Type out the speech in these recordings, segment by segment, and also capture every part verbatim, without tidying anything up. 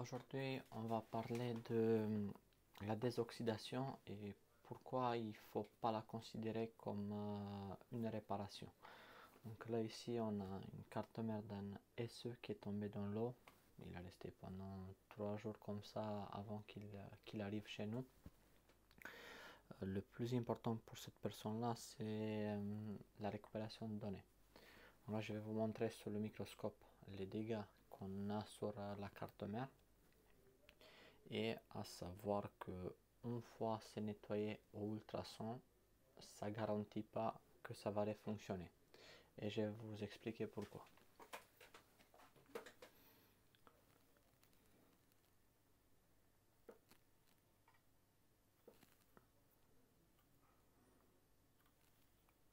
Aujourd'hui, on va parler de la désoxydation et pourquoi il ne faut pas la considérer comme euh, une réparation. Donc là ici, on a une carte mère d'un S E qui est tombée dans l'eau. Il est resté pendant trois jours comme ça avant qu'il qu'il arrive chez nous. Euh, le plus important pour cette personne-là, c'est euh, la récupération de données. Donc là, je vais vous montrer sur le microscope les dégâts qu'on a sur la carte mère. Et à savoir que une fois c'est nettoyé au ultrason, ça garantit pas que ça va refonctionner, et je vais vous expliquer pourquoi.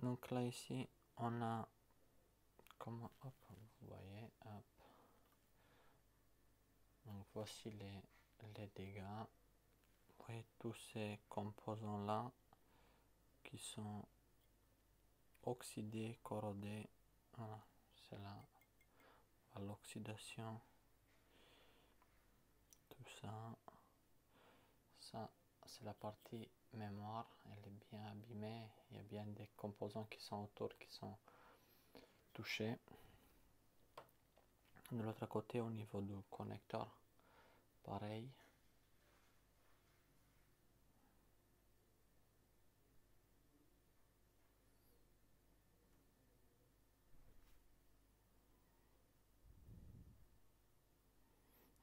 Donc là ici on a comment, hop, vous voyez, hop. Donc voici les, les dégâts. Vous voyez tous ces composants là qui sont oxydés, corrodés. Voilà, c'est là à l'oxydation. Tout ça, ça c'est la partie mémoire. Elle est bien abîmée. Il y a bien des composants qui sont autour qui sont touchés. De l'autre côté, au niveau du connecteur, pareil.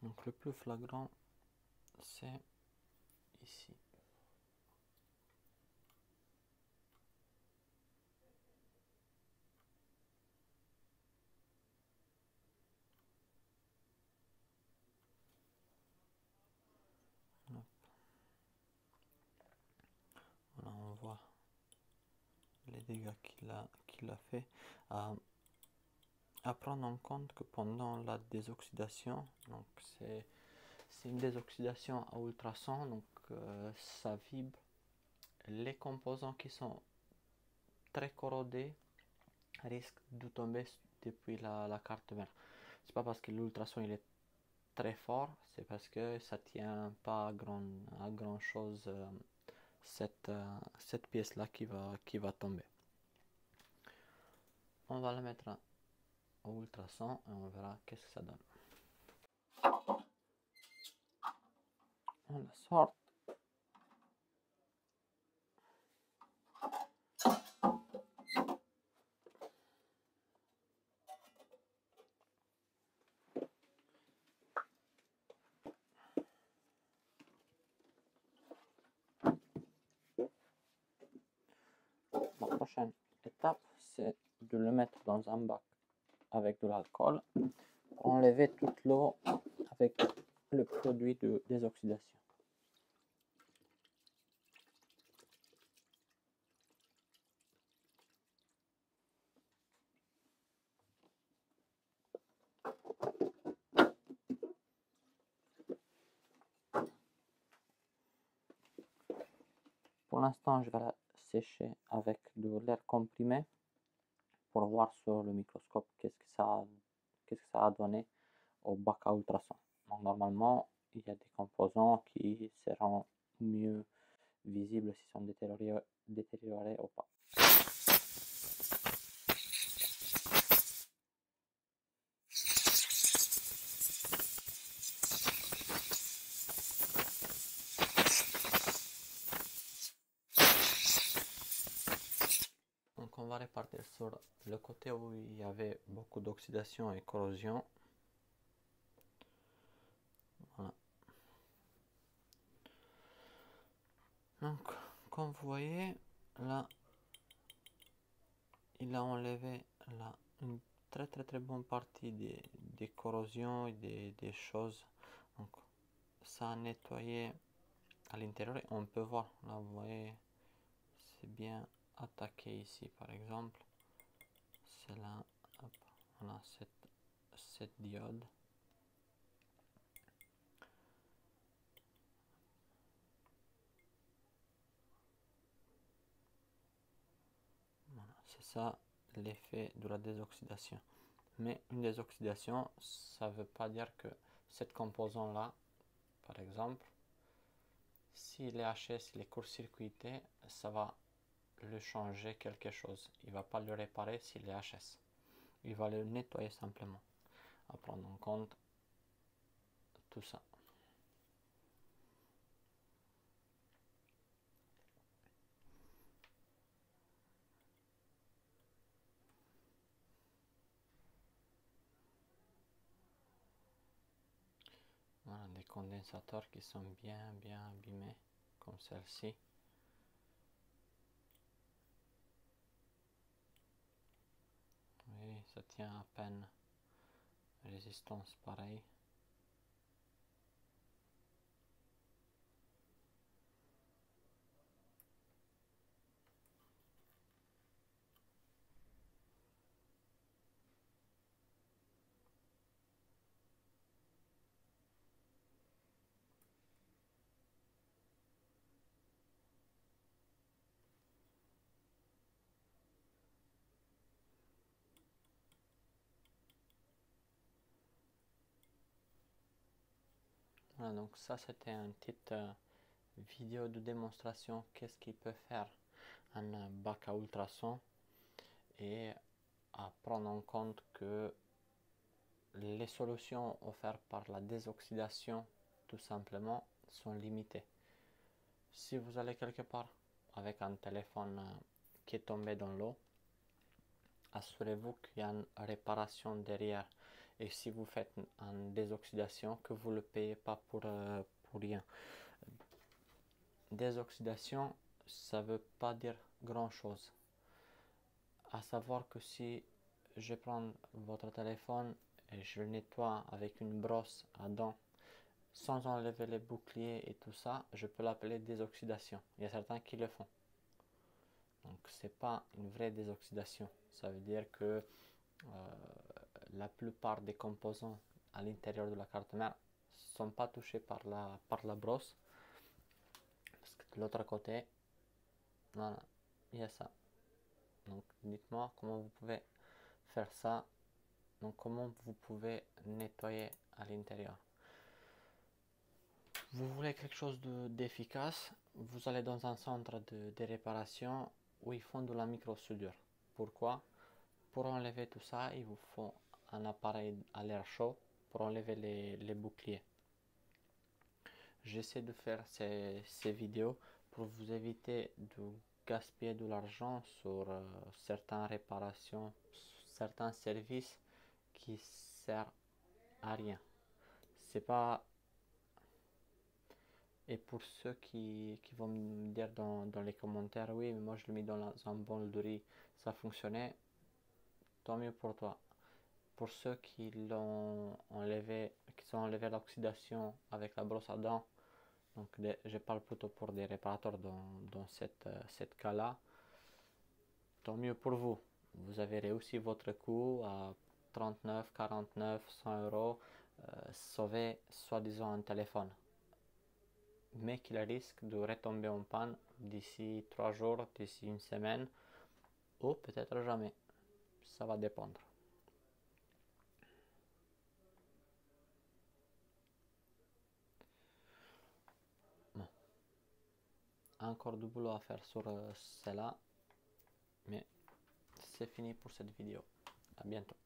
Donc le plus flagrant, c'est ici. Voilà, on voit les dégâts qu'il a, qu'il a fait. Euh, à prendre en compte que pendant la désoxydation, donc c'est une désoxydation à ultrasons, donc euh, ça vibre. Les composants qui sont très corrodés risquent de tomber depuis la, la carte mère. C'est pas parce que l'ultrason il est très fort, c'est parce que ça tient pas à grand, à grand chose euh, cette, euh, cette pièce là qui va, qui va tomber. On va la mettre au ultrason et on verra qu'est-ce que ça donne. On la sort. La prochaine étape, c'est de le mettre dans un bac avec de l'alcool pour enlever toute l'eau avec le produit de désoxydation. Pour l'instant, je vais la sécher avec de l'air comprimé pour voir sur le microscope qu'est-ce que ça qu'est-ce que ça a donné au bac à ultrasons. Donc normalement il y a des composants qui seront mieux visibles s'ils sont détériorés, détériorés ou pas. On va repartir sur le côté où il y avait beaucoup d'oxydation et corrosion. Voilà. Donc, comme vous voyez, là, il a enlevé là, une très très très bonne partie des, des corrosions et des, des choses. Donc, ça a nettoyé à l'intérieur. On peut voir, là, vous voyez, c'est bien attaqué ici par exemple, c'est là, hop, voilà cette, cette diode. Voilà, c'est ça l'effet de la désoxydation. Mais une désoxydation, ça veut pas dire que cette composante-là, par exemple, s'il est haché, s'il est court-circuité, ça va le changer quelque chose. Il ne va pas le réparer s'il est H S. Il va le nettoyer simplement, à prendre en compte tout ça. Voilà, des condensateurs qui sont bien bien abîmés, comme celle-ci. Oui, ça tient à peine. Résistance pareil. Voilà, donc ça c'était une petite euh, vidéo de démonstration qu'est-ce qu'il peut faire un bac à ultrasons, et à prendre en compte que les solutions offertes par la désoxydation tout simplement sont limitées. Si vous allez quelque part avec un téléphone euh, qui est tombé dans l'eau, assurez-vous qu'il y a une réparation derrière. Et si vous faites une désoxydation, que vous ne le payez pas pour, euh, pour rien. Désoxydation, ça ne veut pas dire grand chose. À savoir que si je prends votre téléphone et je le nettoie avec une brosse à dents, sans enlever les boucliers et tout ça, je peux l'appeler désoxydation. Il y a certains qui le font. Donc ce n'est pas une vraie désoxydation. Ça veut dire que euh, la plupart des composants à l'intérieur de la carte mère ne sont pas touchés par la, par la brosse. Parce que de l'autre côté, voilà, il y a ça. Donc dites-moi comment vous pouvez faire ça. Donc comment vous pouvez nettoyer à l'intérieur. Vous voulez quelque chose d'efficace, de, vous allez dans un centre de, de réparation où ils font de la micro-soudure. Pourquoi? Pour enlever tout ça, il vous faut un appareil à l'air chaud pour enlever les, les boucliers. J'essaie de faire ces, ces vidéos pour vous éviter de gaspiller de l'argent sur euh, certaines réparations, certains services qui servent à rien. C'est pas. Et pour ceux qui, qui vont me dire dans, dans les commentaires, oui, mais moi je l'ai mis dans, la, dans un bol de riz, ça fonctionnait, tant mieux pour toi. Pour ceux qui l'ont enlevé, qui ont enlevé l'oxydation avec la brosse à dents, donc des, je parle plutôt pour des réparateurs dans, dans cette, euh, cette cas-là, tant mieux pour vous. Vous avez réussi votre coût à trente-neuf, quarante-neuf, cent euros, euh, sauver soi-disant un téléphone. Mais qu'il risque de retomber en panne d'ici trois jours, d'ici une semaine, ou peut-être jamais. Ça va dépendre. Bon. Encore du boulot à faire sur euh, celle-là, mais c'est fini pour cette vidéo. À bientôt.